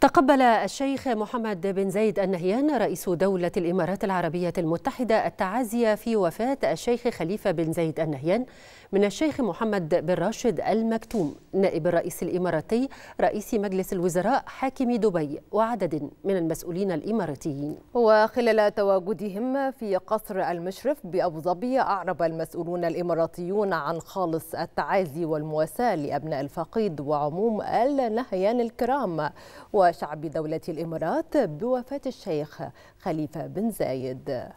تقبل الشيخ محمد بن زايد آل نهيان رئيس دولة الإمارات العربية المتحدة التعازي في وفاة الشيخ خليفة بن زايد آل نهيان من الشيخ محمد بن راشد المكتوم نائب الرئيس الإماراتي رئيس مجلس الوزراء حاكم دبي وعدد من المسؤولين الإماراتيين. وخلال تواجدهم في قصر المشرف بأبو ظبي أعرب المسؤولون الإماراتيون عن خالص التعازي والمواساة لأبناء الفقيد وعموم آل نهيان الكرام وشعب دولة الإمارات بوفاة الشيخ خليفة بن زايد.